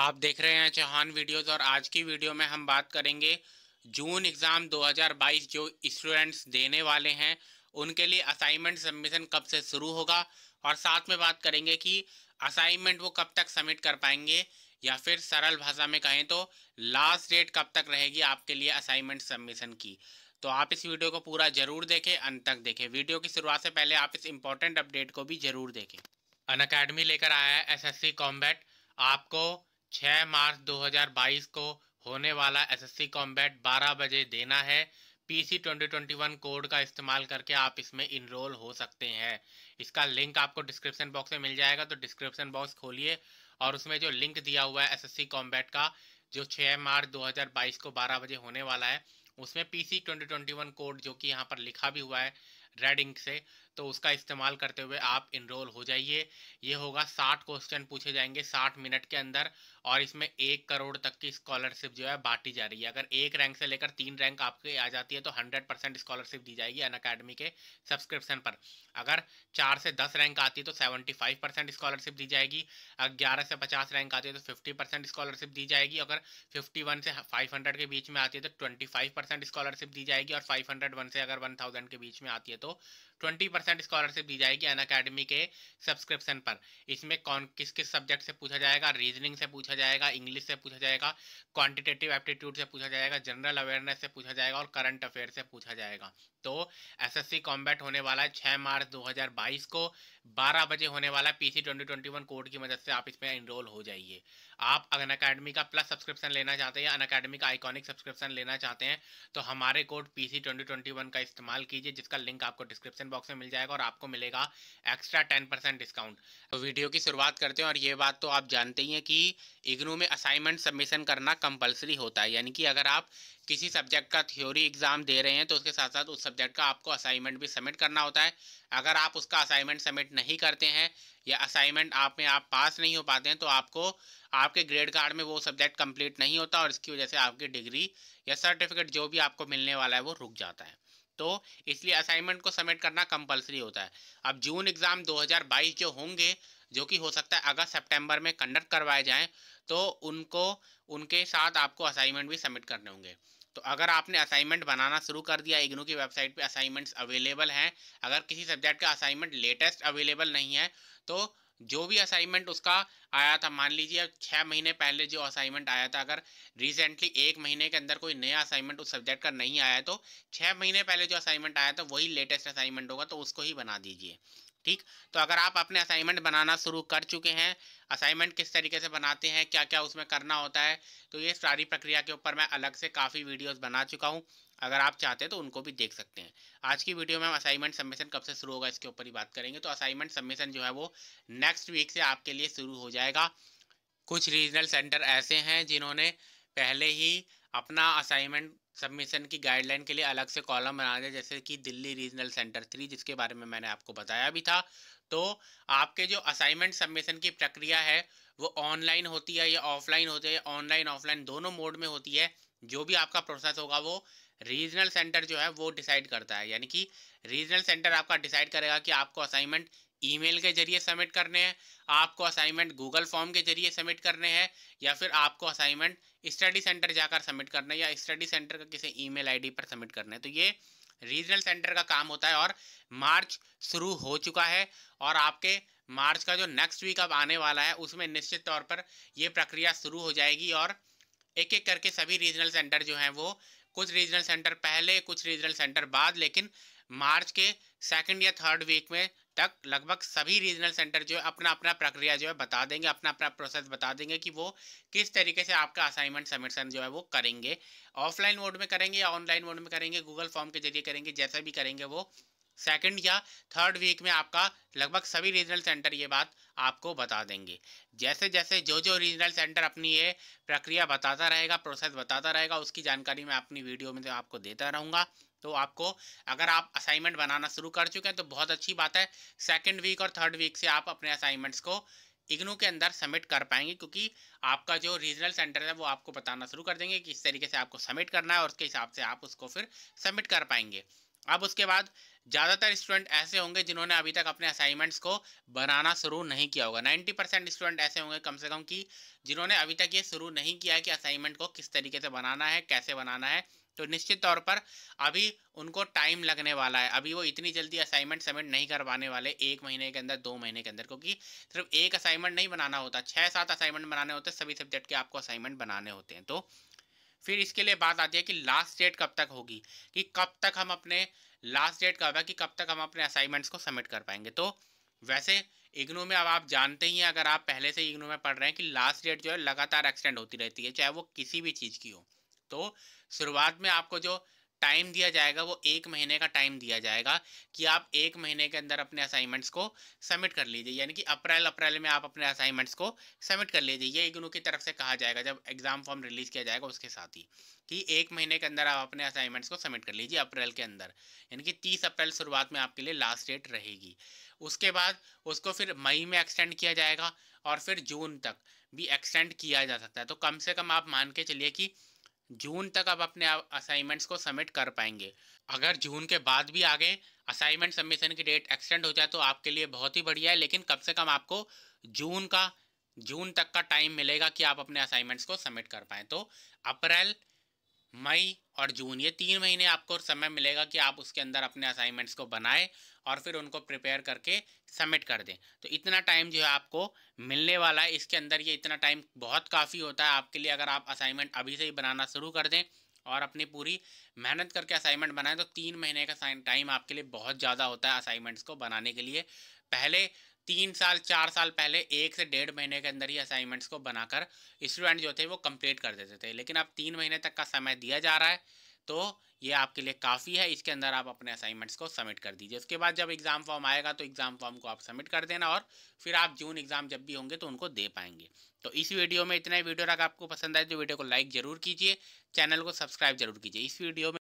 आप देख रहे हैं चौहान वीडियोस और आज की वीडियो में हम बात करेंगे जून एग्ज़ाम 2022 जो स्टूडेंट्स देने वाले हैं उनके लिए असाइनमेंट सबमिशन कब से शुरू होगा और साथ में बात करेंगे कि असाइनमेंट वो कब तक सबमिट कर पाएंगे या फिर सरल भाषा में कहें तो लास्ट डेट कब तक रहेगी आपके लिए असाइनमेंट सबमिशन की। तो आप इस वीडियो को पूरा ज़रूर देखें, अंत तक देखें। वीडियो की शुरुआत से पहले आप इस इम्पोर्टेंट अपडेट को भी ज़रूर देखें। अनअकैडमी लेकर आया है एसएससी कॉम्बेट। आपको 6 मार्च 2022 को होने वाला एसएससी कॉम्बेट 12 बजे देना है। पीसी 2021 कोड का इस्तेमाल करके आप इसमें इनरोल हो सकते हैं। इसका लिंक आपको डिस्क्रिप्शन बॉक्स में मिल जाएगा, तो डिस्क्रिप्शन बॉक्स खोलिए और उसमें जो लिंक दिया हुआ है एसएससी कॉम्बेट का जो 6 मार्च 2022 को 12 बजे होने वाला है, उसमें पीसी 2021 कोड जो कि यहाँ पर लिखा भी हुआ है रेड इंक से, तो उसका इस्तेमाल करते हुए आप इनरोल हो जाइए। ये होगा 60 क्वेश्चन पूछे जाएंगे 60 मिनट के अंदर और इसमें 1 करोड़ तक की स्कॉलरशिप जो है बांटी जा रही है। अगर 1 रैंक से लेकर 3 रैंक आपके आ जाती है तो 100% स्कॉलरशिप दी जाएगी अनअकैडमी के सब्सक्रिप्शन पर। अगर 4 से 10 रैंक आती है तो 75% स्कॉलरशिप दी जाएगी। अगर 11 से 50 रैंक आती है तो 50% स्कॉलरशिप दी जाएगी। अगर 51 से 500 के बीच में आती है तो 25% स्कॉलरशिप दी जाएगी और 501 से अगर 1000 के बीच में आती है तो 20% स्कॉलरशिप दी जाएगी अनअकैडमी के सब्सक्रिप्शन पर। इसमें कौन किस किस सब्जेक्ट से पूछा जाएगा, रीजनिंग से पूछा जाएगा, इंग्लिश से पूछा जाएगा, क्वांटिटेटिव एप्टीट्यूड से पूछा जाएगा, जनरल अवेयरनेस से पूछा जाएगा और करंट अफेयर से पूछा जाएगा। तो एसएससी कॉम्बेट होने वाला है 6 मार्च 2022 को 12 बजे होने वाला है। पीसी 2021 कोड की मदद से आप इसमें इनरोल हो जाइए। आप अनअकैडमी का प्लस सब्सक्रिप्शन लेना चाहते हैं या अनअकैडमी का आइकॉनिक सब्सक्रिप्शन लेना चाहते हैं तो हमारे कोड पीसी 2021 का इस्तेमाल कीजिए, जिसका लिंक आपको डिस्क्रिप्शन बॉक्स में मिल जाएगा और आपको मिलेगा एक्स्ट्रा 10% डिस्काउंट। तो वीडियो की शुरुआत करते हैं और ये बात तो आप जानते ही हैं कि इग्नू में असाइनमेंट सबमिशन करना कंपलसरी होता है, यानी कि अगर आप किसी सब्जेक्ट का थ्योरी एग्जाम दे रहे हैं तो उसके साथ साथ उस सब्जेक्ट का आपको असाइनमेंट भी सबमिट करना होता है। अगर आप उसका असाइनमेंट सबमिट नहीं करते हैं या असाइनमेंट आप पास नहीं हो पाते हैं तो आपको आपके ग्रेड कार्ड में वो सब्जेक्ट कंप्लीट नहीं होता और इसकी वजह से आपकी डिग्री या सर्टिफिकेट जो भी आपको मिलने वाला है वो रुक जाता है। तो इसलिए असाइनमेंट को सबमिट करना कंपलसरी होता है। अब जून एग्ज़ाम 2022 जो होंगे, जो कि हो सकता है अगस्त सितंबर में कंडक्ट करवाए जाएं, तो उनके साथ आपको असाइनमेंट भी सबमिट करने होंगे। तो अगर आपने असाइनमेंट बनाना शुरू कर दिया, इग्नू की वेबसाइट पे असाइनमेंट्स अवेलेबल हैं। अगर किसी सब्जेक्ट का असाइनमेंट लेटेस्ट अवेलेबल नहीं है तो जो भी असाइनमेंट उसका आया था, मान लीजिए 6 महीने पहले जो असाइनमेंट आया था, अगर रिसेंटली 1 महीने के अंदर कोई नया असाइनमेंट उस सब्जेक्ट का नहीं आया तो 6 महीने पहले जो असाइनमेंट आया था वही लेटेस्ट असाइनमेंट होगा, तो उसको ही बना दीजिए। ठीक, तो अगर आप अपने असाइनमेंट बनाना शुरू कर चुके हैं, असाइनमेंट किस तरीके से बनाते हैं, क्या क्या उसमें करना होता है, तो ये सारी प्रक्रिया के ऊपर मैं अलग से काफ़ी वीडियोस बना चुका हूँ। अगर आप चाहते हैं तो उनको भी देख सकते हैं। आज की वीडियो में हम असाइनमेंट सबमिशन कब से शुरू होगा इसके ऊपर ही बात करेंगे। तो असाइनमेंट सबमिशन जो है वो नेक्स्ट वीक से आपके लिए शुरू हो जाएगा। कुछ रीजनल सेंटर ऐसे हैं जिन्होंने पहले ही अपना असाइनमेंट सबमिशन की गाइडलाइन के लिए अलग से कॉलम बना दिया, जैसे कि दिल्ली रीजनल सेंटर 3, जिसके बारे में मैंने आपको बताया भी था। तो आपके जो असाइनमेंट सबमिशन की प्रक्रिया है वो ऑनलाइन होती है या ऑफलाइन होती है, ऑनलाइन ऑफलाइन दोनों मोड में होती है। जो भी आपका प्रोसेस होगा वो रीजनल सेंटर जो है वो डिसाइड करता है, यानी कि रीजनल सेंटर आपका डिसाइड करेगा कि आपको असाइनमेंट ईमेल के जरिए सबमिट करने हैं, आपको असाइनमेंट गूगल फॉर्म के जरिए सबमिट करने हैं या फिर आपको असाइनमेंट स्टडी सेंटर जाकर सबमिट करना है या स्टडी सेंटर का किसी ईमेल आईडी पर सबमिट करना है। तो ये रीजनल सेंटर का काम होता है और मार्च शुरू हो चुका है और आपके मार्च का जो नेक्स्ट वीक अब आने वाला है उसमें निश्चित तौर पर ये प्रक्रिया शुरू हो जाएगी और एक एक करके सभी रीजनल सेंटर जो हैं वो, कुछ रीजनल सेंटर पहले कुछ रीजनल सेंटर बाद, लेकिन मार्च के 2nd या 3rd वीक में तक लगभग सभी रीजनल सेंटर जो है अपना अपना प्रक्रिया जो है बता देंगे, अपना अपना प्रोसेस बता देंगे कि वो किस तरीके से आपका असाइनमेंट सबमिशन जो है वो करेंगे, ऑफलाइन मोड में करेंगे या ऑनलाइन मोड में करेंगे, गूगल फॉर्म के जरिए करेंगे, जैसा भी करेंगे वो 2nd या 3rd वीक में आपका लगभग सभी रीजनल सेंटर ये बात आपको बता देंगे। जैसे जैसे जो जो रीजनल सेंटर अपनी ये प्रक्रिया बताता रहेगा, प्रोसेस बताता रहेगा, उसकी जानकारी मैं अपनी वीडियो में तो आपको देता रहूँगा। तो आपको अगर आप असाइनमेंट बनाना शुरू कर चुके हैं तो बहुत अच्छी बात है, 2nd वीक और 3rd वीक से आप अपने असाइनमेंट्स को इग्नू के अंदर सबमिट कर पाएंगे, क्योंकि आपका जो रीजनल सेंटर है वो आपको बताना शुरू कर देंगे कि इस तरीके से आपको सबमिट करना है और उसके हिसाब से आप उसको फिर सबमिट कर पाएंगे। अब उसके बाद ज़्यादातर स्टूडेंट ऐसे होंगे जिन्होंने अभी तक अपने असाइनमेंट्स को बनाना शुरू नहीं किया होगा। 90% स्टूडेंट ऐसे होंगे कम से कम कि जिन्होंने अभी तक ये शुरू नहीं किया है कि असाइनमेंट को किस तरीके से बनाना है, कैसे बनाना है। तो निश्चित तौर पर अभी उनको टाइम लगने वाला है, अभी वो इतनी जल्दी असाइनमेंट सबमिट नहीं कर पाने वाले, 1 महीने के अंदर, 2 महीने के अंदर, क्योंकि सिर्फ एक असाइनमेंट नहीं बनाना होता, 6-7 असाइनमेंट बनाने होते हैं, सभी सब्जेक्ट के आपको असाइनमेंट बनाने होते हैं। तो फिर इसके लिए बात आती है कि लास्ट डेट कब तक होगी, कि कब तक हम अपने लास्ट डेट कब है, कि कब तक हम अपने असाइनमेंट्स को सबमिट कर पाएंगे। तो वैसे इग्नू में अब आप जानते ही हैं, अगर आप पहले से इग्नू में पढ़ रहे हैं, कि लास्ट डेट जो है लगातार एक्सटेंड होती रहती है, चाहे वो किसी भी चीज़ की हो। तो शुरुआत में आपको जो टाइम दिया जाएगा वो 1 महीने का टाइम दिया जाएगा कि आप 1 महीने के अंदर अपने असाइनमेंट्स को सबमिट कर लीजिए, यानी कि अप्रैल में आप अपने असाइनमेंट्स को सबमिट कर लीजिए। ये इग्नू की तरफ से कहा जाएगा जब एग्ज़ाम फॉर्म रिलीज़ किया जाएगा उसके साथ ही, कि 1 महीने के अंदर आप अपने असाइनमेंट्स को सबमिट कर लीजिए अप्रैल के अंदर, यानी कि 30 अप्रैल शुरुआत में आपके लिए लास्ट डेट रहेगी। उसके बाद उसको फिर मई में एक्सटेंड किया जाएगा और फिर जून तक भी एक्सटेंड किया जा सकता है। तो कम से कम आप मान के चलिए कि जून तक आप अपने असाइनमेंट्स को सबमिट कर पाएंगे। अगर जून के बाद भी आगे असाइनमेंट सबमिशन की डेट एक्सटेंड हो जाए तो आपके लिए बहुत ही बढ़िया है, लेकिन कम से कम आपको जून तक का टाइम मिलेगा कि आप अपने असाइनमेंट्स को सबमिट कर पाएँ। तो अप्रैल, मई और जून, ये 3 महीने आपको समय मिलेगा कि आप उसके अंदर अपने असाइनमेंट्स को बनाएं और फिर उनको प्रिपेयर करके सबमिट कर दें। तो इतना टाइम जो है आपको मिलने वाला है इसके अंदर, ये इतना टाइम बहुत काफ़ी होता है आपके लिए। अगर आप असाइनमेंट अभी से ही बनाना शुरू कर दें और अपनी पूरी मेहनत करके असाइनमेंट बनाएं तो 3 महीने का टाइम आपके लिए बहुत ज़्यादा होता है असाइनमेंट्स को बनाने के लिए। पहले 3-4 साल पहले 1 से 1.5 महीने के अंदर ही असाइनमेंट्स को बनाकर स्टूडेंट जो थे वो कंप्लीट कर देते थे, लेकिन अब 3 महीने तक का समय दिया जा रहा है, तो ये आपके लिए काफ़ी है। इसके अंदर आप अपने असाइनमेंट्स को सबमिट कर दीजिए। उसके बाद जब एग्ज़ाम फॉर्म आएगा तो एग्ज़ाम फॉर्म को आप सबमिट कर देना और फिर आप जून एग्ज़ाम जब भी होंगे तो उनको दे पाएंगे। तो इस वीडियो में इतना ही। वीडियो अगर आपको पसंद आए तो वीडियो को लाइक ज़रूर कीजिए, चैनल को सब्सक्राइब जरूर कीजिए। इस वीडियो